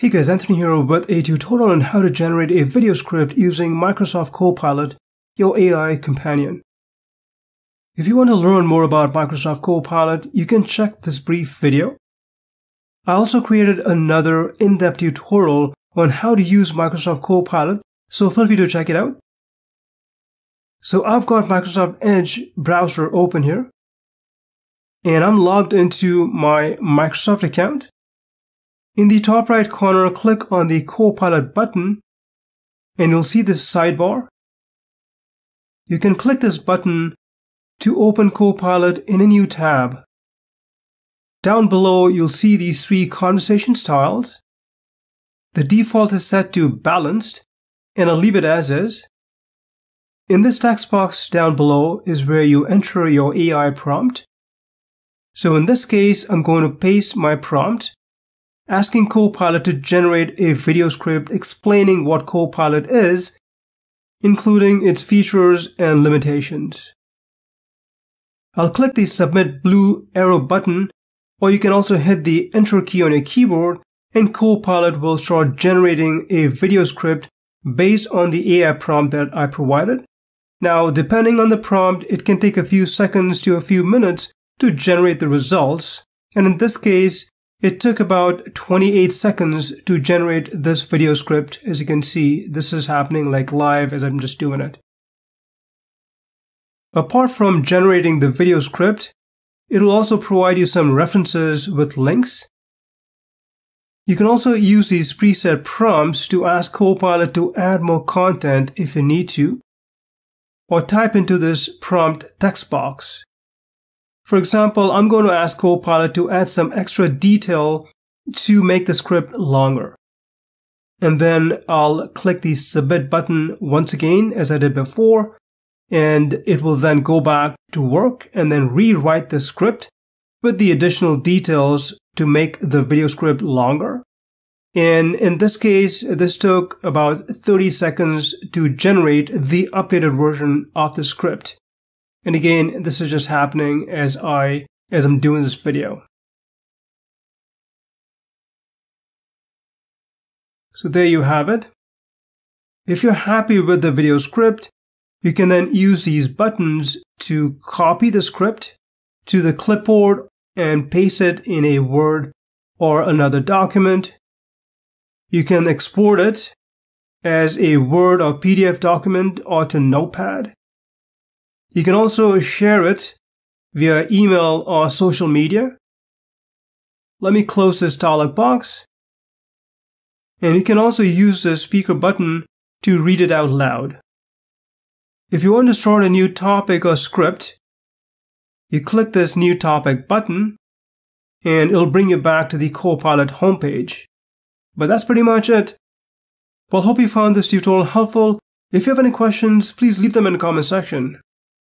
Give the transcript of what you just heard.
Hey guys, Anthony here with a tutorial on how to generate a video script using Microsoft Copilot, your AI companion. If you want to learn more about Microsoft Copilot, you can check this brief video. I also created another in-depth tutorial on how to use Microsoft Copilot, so feel free to check it out. So I've got Microsoft Edge browser open here, and I'm logged into my Microsoft account. In the top right corner, click on the Copilot button and you'll see this sidebar. You can click this button to open Copilot in a new tab. Down below, you'll see these three conversation styles. The default is set to balanced, and I'll leave it as is. In this text box down below is where you enter your AI prompt. So in this case, I'm going to paste my prompt, asking Copilot to generate a video script explaining what Copilot is, including its features and limitations. I'll click the Submit blue arrow button, or you can also hit the Enter key on your keyboard, and Copilot will start generating a video script based on the AI prompt that I provided. Now, depending on the prompt, it can take a few seconds to a few minutes to generate the results, and in this case, it took about 28 seconds to generate this video script. As you can see, this is happening like live as I'm just doing it. Apart from generating the video script, it will also provide you some references with links. You can also use these preset prompts to ask Copilot to add more content if you need to, or type into this prompt text box. For example, I'm going to ask Copilot to add some extra detail to make the script longer. And then I'll click the Submit button once again, as I did before, and it will then go back to work and then rewrite the script with the additional details to make the video script longer. And in this case, this took about 30 seconds to generate the updated version of the script. And again, this is just happening as I'm doing this video. So there you have it. If you're happy with the video script, you can then use these buttons to copy the script to the clipboard and paste it in a Word or another document. You can export it as a Word or PDF document or to Notepad. You can also share it via email or social media. Let me close this dialog box. And you can also use the speaker button to read it out loud. If you want to start a new topic or script, you click this New Topic button and it'll bring you back to the Copilot homepage. But that's pretty much it. Well, hope you found this tutorial helpful. If you have any questions, please leave them in the comment section.